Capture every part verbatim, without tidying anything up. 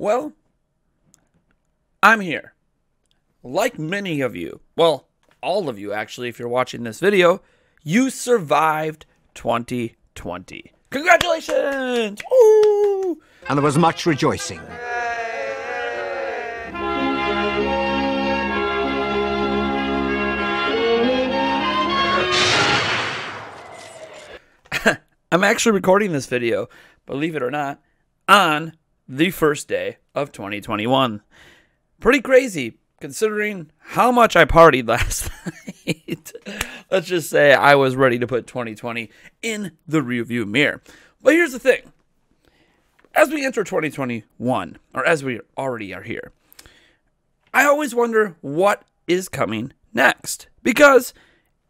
Well, I'm here. Like many of you, well, all of you actually, if you're watching this video, you survived twenty twenty. Congratulations! Ooh! And there was much rejoicing. I'm actually recording this video, believe it or not, on the first day of twenty twenty-one. Pretty crazy, considering how much I partied last night. Let's just say I was ready to put twenty twenty in the rearview mirror. But here's the thing. As we enter twenty twenty-one, or as we already are here, I always wonder what is coming next. Because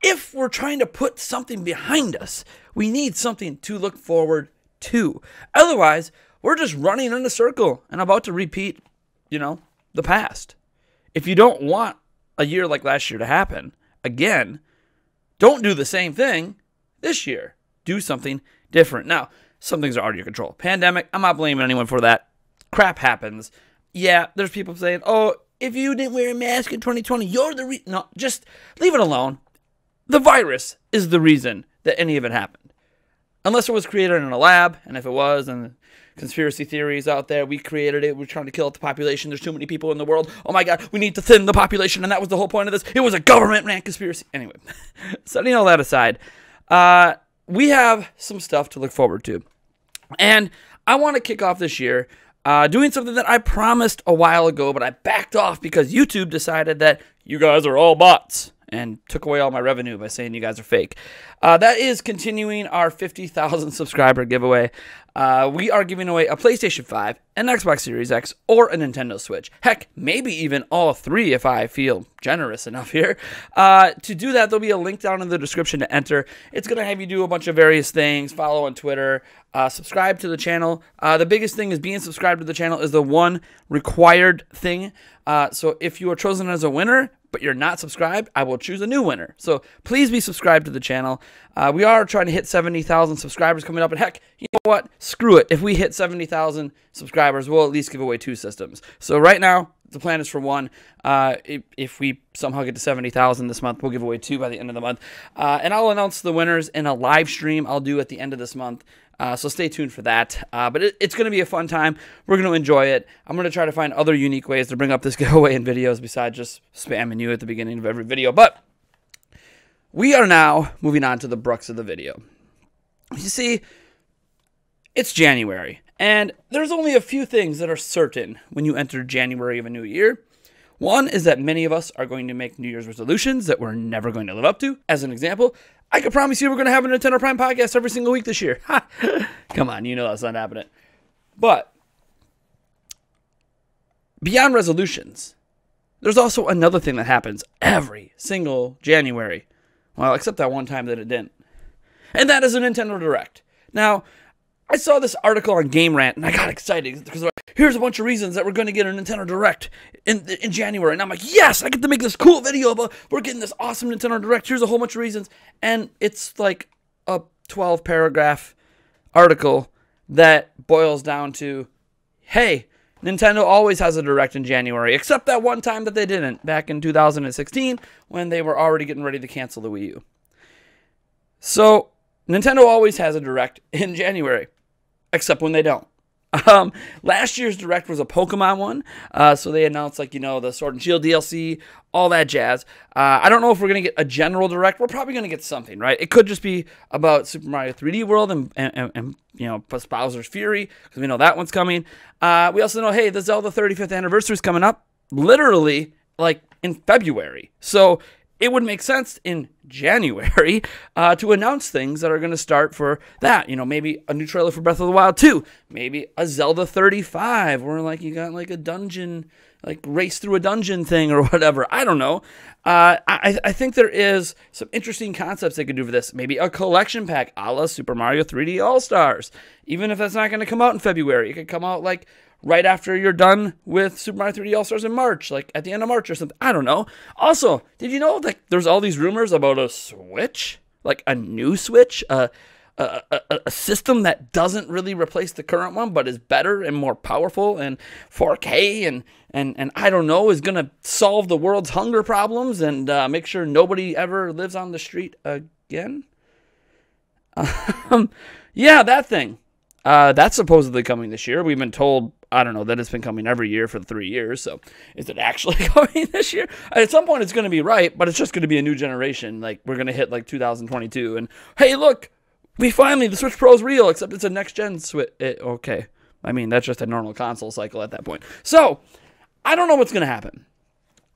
if we're trying to put something behind us, we need something to look forward to. Otherwise, we're just running in a circle and about to repeat, you know, the past. If you don't want a year like last year to happen again, don't do the same thing this year. Do something different. Now, some things are out of your control. Pandemic, I'm not blaming anyone for that. Crap happens. Yeah, there's people saying, oh, if you didn't wear a mask in twenty twenty, you're the reason. No, just leave it alone. The virus is the reason that any of it happened. Unless it was created in a lab, and if it was, and conspiracy theories out there, we created it, we're trying to kill out the population, there's too many people in the world, oh my god, we need to thin the population, and that was the whole point of this, it was a government-ran conspiracy. Anyway, setting all that aside, uh, we have some stuff to look forward to. And I want to kick off this year uh, doing something that I promised a while ago, but I backed off because YouTube decided that you guys are all bots, and took away all my revenue by saying you guys are fake. Uh, that is continuing our fifty thousand subscriber giveaway. Uh, we are giving away a PlayStation five, an Xbox Series X, or a Nintendo Switch. Heck, maybe even all three if I feel generous enough here. Uh, to do that, there'll be a link down in the description to enter. It's going to have you do a bunch of various things. Follow on Twitter. Uh, subscribe to the channel. Uh, the biggest thing is being subscribed to the channel is the one required thing. Uh, so if you are chosen as a winner, but you're not subscribed, I will choose a new winner. So please be subscribed to the channel. Uh, we are trying to hit seventy thousand subscribers coming up. And heck, you know what? Screw it. If we hit seventy thousand subscribers, we'll at least give away two systems. So right now, the plan is for one. Uh, if, if we somehow get to seventy thousand this month, we'll give away two by the end of the month. Uh, and I'll announce the winners in a live stream I'll do at the end of this month. Uh, so stay tuned for that. Uh, but it, it's going to be a fun time. We're going to enjoy it. I'm going to try to find other unique ways to bring up this giveaway in videos besides just spamming you at the beginning of every video. But we are now moving on to the crux of the video. You see, it's January. And there's only a few things that are certain when you enter January of a new year. One is that many of us are going to make New Year's resolutions that we're never going to live up to. As an example, I can promise you we're going to have a Nintendo Prime podcast every single week this year. Ha! Come on, you know that's not happening. But beyond resolutions, there's also another thing that happens every single January. Well, except that one time that it didn't. And that is a Nintendo Direct. Now, I saw this article on Game Rant, and I got excited because here's a bunch of reasons that we're going to get a Nintendo Direct in, in January. And I'm like, yes, I get to make this cool video about we're getting this awesome Nintendo Direct. Here's a whole bunch of reasons. And it's like a twelve paragraph article that boils down to, hey, Nintendo always has a Direct in January, except that one time that they didn't, back in two thousand sixteen when they were already getting ready to cancel the Wii U. So Nintendo always has a Direct in January. Except when they don't. Um, last year's Direct was a Pokemon one. Uh, so they announced, like, you know, the Sword and Shield D L C, all that jazz. Uh, I don't know if we're going to get a general Direct. We're probably going to get something, right? It could just be about Super Mario three D World and, and, and, and you know, Bowser's Fury, because we know that one's coming. Uh, we also know, hey, the Zelda thirty-fifth anniversary is coming up literally, like, in February. So it would make sense in January uh, to announce things that are going to start for that. You know, maybe a new trailer for Breath of the Wild two. Maybe a Zelda thirty-five where, like, you got, like, a dungeon, like, race through a dungeon thing or whatever. I don't know. Uh, I, I think there is some interesting concepts they could do for this. Maybe a collection pack a la Super Mario three D All-Stars. Even if that's not going to come out in February. It could come out, like, right after you're done with Super Mario three D All-Stars in March, like at the end of March or something. I don't know. Also, did you know that there's all these rumors about a Switch? Like a new Switch? Uh, a, a, a system that doesn't really replace the current one, but is better and more powerful and four K and and and I don't know, is gonna solve the world's hunger problems and uh, make sure nobody ever lives on the street again. Um, yeah, that thing. Uh, that's supposedly coming this year. We've been told, I don't know, that it's been coming every year for three years. So is it actually coming this year? At some point, it's going to be right, but it's just going to be a new generation. Like, we're going to hit, like, two thousand twenty-two. And, hey, look, we finally, the Switch Pro is real, except it's a next-gen Switch. Okay. I mean, that's just a normal console cycle at that point. So I don't know what's going to happen.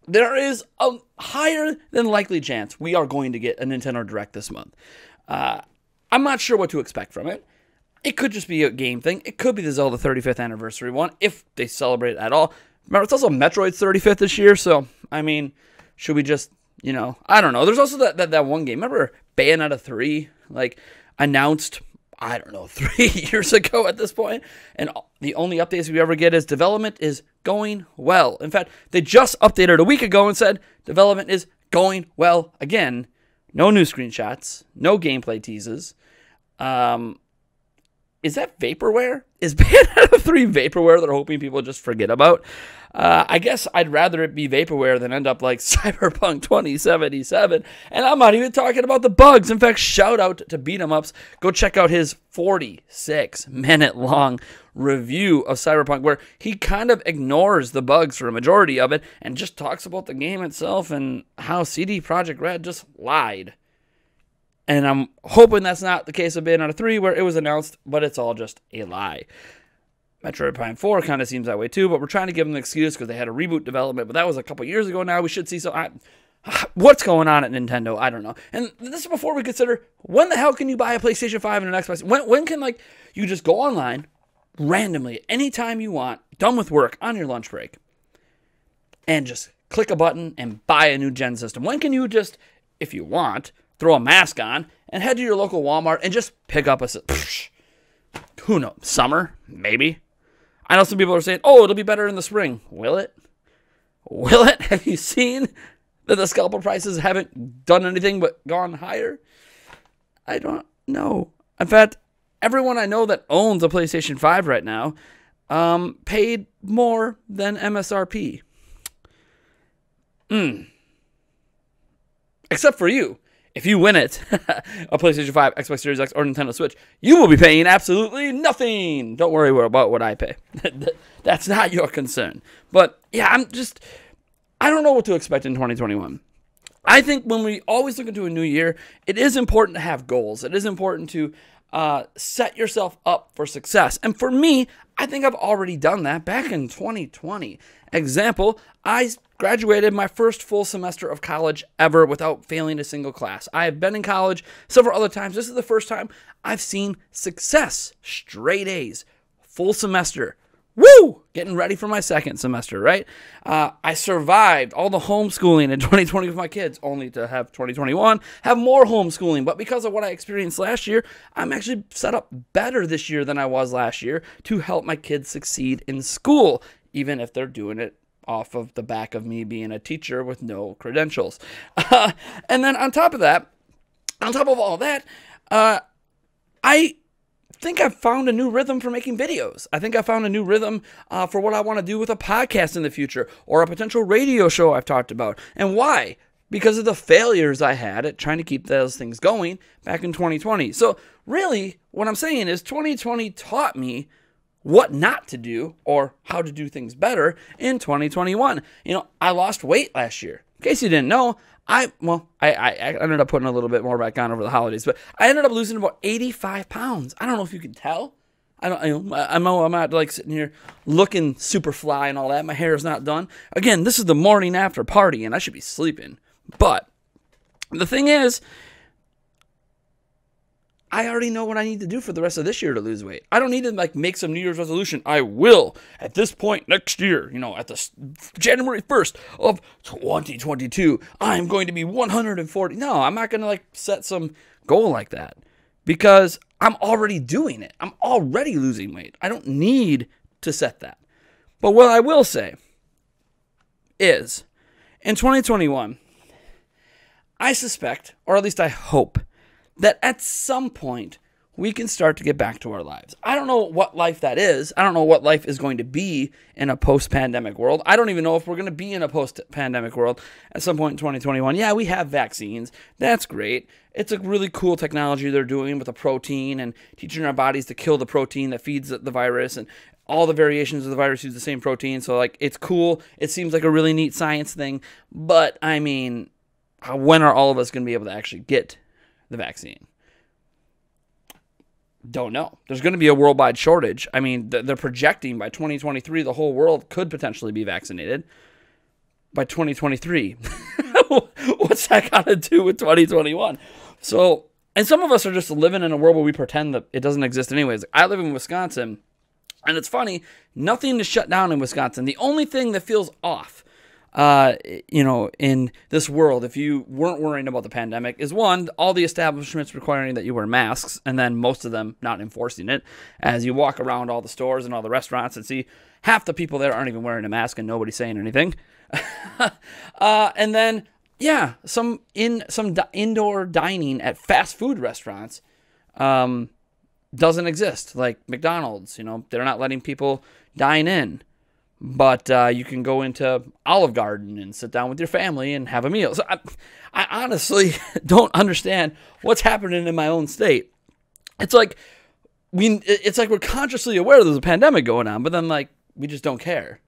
There is a higher than likely chance we are going to get a Nintendo Direct this month. Uh, I'm not sure what to expect from it. It could just be a game thing. It could be the Zelda thirty-fifth anniversary one, if they celebrate it at all. Remember, it's also Metroid's thirty-fifth this year, so, I mean, should we just, you know, I don't know. There's also that, that, that one game. Remember Bayonetta three, like, announced, I don't know, three years ago at this point, and the only updates we ever get is development is going well. In fact, they just updated a week ago and said development is going well again. No new screenshots, no gameplay teases. Um... Is that vaporware? Is Bayonetta three vaporware that are hoping people just forget about? Uh, I guess I'd rather it be vaporware than end up like Cyberpunk twenty seventy-seven. And I'm not even talking about the bugs. In fact, shout out to Beat 'em Ups. Go check out his forty-six minute long review of Cyberpunk, where he kind of ignores the bugs for a majority of it and just talks about the game itself and how C D Projekt Red just lied. And I'm hoping that's not the case of Bayonetta three, where it was announced, but it's all just a lie. Metroid Prime four kind of seems that way too, but we're trying to give them an excuse because they had a reboot development, but that was a couple years ago now. We should see so. I, what's going on at Nintendo? I don't know. And this is before we consider, when the hell can you buy a PlayStation five and an Xbox? When, when can, like, you just go online randomly anytime you want, done with work, on your lunch break, and just click a button and buy a new gen system? When can you just, if you want, throw a mask on and head to your local Walmart and just pick up a, psh, who knows, summer, maybe. I know some people are saying, oh, it'll be better in the spring. Will it? Will it? Have you seen that the scalper prices haven't done anything but gone higher? I don't know. In fact, everyone I know that owns a PlayStation five right now um, paid more than M S R P. Mm. Except for you. If you win it, a PlayStation five, Xbox Series X, or Nintendo Switch, you will be paying absolutely nothing. Don't worry about what I pay. That's not your concern. But, yeah, I'm just, I don't know what to expect in twenty twenty-one. I think when we always look into a new year, it is important to have goals. It is important to uh, set yourself up for success. And for me, I think I've already done that back in twenty twenty. Example, I graduated my first full semester of college ever without failing a single class. I have been in college several other times. This is the first time I've seen success. Straight A's. Full semester. Woo! Getting ready for my second semester, right? Uh, I survived all the homeschooling in twenty twenty with my kids, only to have twenty twenty-one have more homeschooling. But because of what I experienced last year, I'm actually set up better this year than I was last year to help my kids succeed in school, even if they're doing it off of the back of me being a teacher with no credentials. Uh, and then on top of that, on top of all that, uh, I think I've found a new rhythm for making videos. I think I found a new rhythm uh, for what I want to do with a podcast in the future, or a potential radio show I've talked about. And why? Because of the failures I had at trying to keep those things going back in twenty twenty. So really what I'm saying is twenty twenty taught me what not to do, or how to do things better in twenty twenty-one. You know, I lost weight last year. In case you didn't know, I, well, I, I ended up putting a little bit more back on over the holidays, but I ended up losing about eighty-five pounds. I don't know if you can tell. I don't, you know, I know I'm not like sitting here looking super fly and all that. My hair is not done. Again, this is the morning after party and I should be sleeping. But the thing is, I already know what I need to do for the rest of this year to lose weight. I don't need to, like, make some New Year's resolution. I will, at this point next year, you know, at the January first of twenty twenty-two, I'm going to be one hundred forty. No, I'm not going to, like, set some goal like that, because I'm already doing it. I'm already losing weight. I don't need to set that. But what I will say is, in twenty twenty-one, I suspect, or at least I hope, that at some point we can start to get back to our lives. I don't know what life that is. I don't know what life is going to be in a post-pandemic world. I don't even know if we're going to be in a post-pandemic world at some point in twenty twenty-one. Yeah, we have vaccines. That's great. It's a really cool technology they're doing with the protein and teaching our bodies to kill the protein that feeds the virus, and all the variations of the virus use the same protein. So, like, it's cool. It seems like a really neat science thing. But, I mean, when are all of us going to be able to actually get the vaccine? Don't know. There's going to be a worldwide shortage. I mean, they're projecting by twenty twenty-three, the whole world could potentially be vaccinated by twenty twenty-three. What's that got to do with twenty twenty-one? So, and some of us are just living in a world where we pretend that it doesn't exist anyways. I live in Wisconsin, and it's funny, nothing is shut down in Wisconsin. The only thing that feels off, uh, you know, in this world, if you weren't worrying about the pandemic, is one, all the establishments requiring that you wear masks, and then most of them not enforcing it. As you walk around all the stores and all the restaurants and see half the people there aren't even wearing a mask and nobody's saying anything. uh, and then, yeah, some in some di indoor dining at fast food restaurants um, doesn't exist. Like McDonald's, you know, they're not letting people dine in. But uh, you can go into Olive Garden and sit down with your family and have a meal. So I, I honestly don't understand what's happening in my own state. It's like we, it's like we're consciously aware there's a pandemic going on, but then like we just don't care.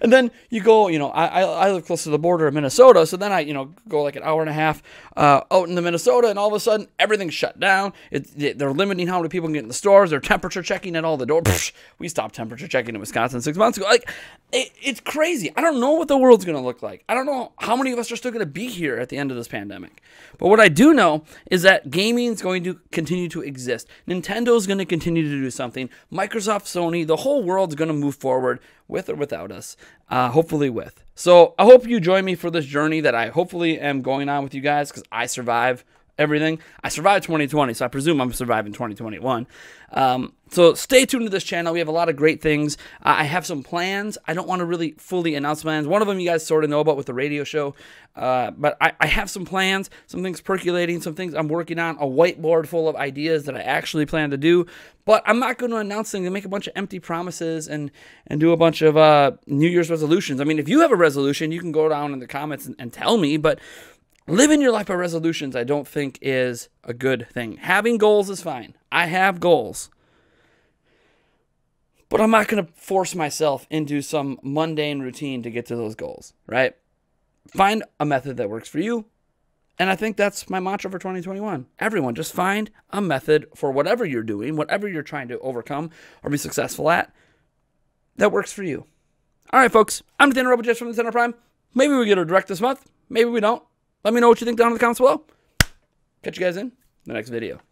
And then you go, you know, I, I live close to the border of Minnesota, so then I, you know, go like an hour and a half uh, out into Minnesota, and all of a sudden everything's shut down. It, they're limiting how many people can get in the stores. They're temperature checking at all the doors. We stopped temperature checking in Wisconsin six months ago. Like, it, it's crazy. I don't know what the world's going to look like. I don't know how many of us are still going to be here at the end of this pandemic. But what I do know is that gaming is going to continue to exist. Nintendo's going to continue to do something. Microsoft, Sony, the whole world's going to move forward with or without us, uh, hopefully with. So I hope you join me for this journey that I hopefully am going on with you guys, because I survive everything. I survived twenty twenty, so I presume I'm surviving twenty twenty-one. Um, so stay tuned to this channel. We have a lot of great things. Uh, I have some plans. I don't want to really fully announce plans. One of them you guys sort of know about with the radio show, uh, but I, I have some plans, some things percolating, some things I'm working on, a whiteboard full of ideas that I actually plan to do, but I'm not going to announce things and make a bunch of empty promises and, and do a bunch of uh, New Year's resolutions. I mean, if you have a resolution, you can go down in the comments and, and tell me, but living your life by resolutions, I don't think is a good thing. Having goals is fine. I have goals. But I'm not going to force myself into some mundane routine to get to those goals, right? Find a method that works for you. And I think that's my mantra for twenty twenty-one. Everyone, just find a method for whatever you're doing, whatever you're trying to overcome or be successful at, that works for you. All right, folks. I'm Nathaniel Robiches from Nintendo Prime. Maybe we get a direct this month. Maybe we don't. Let me know what you think down in the comments below. Catch you guys in the next video.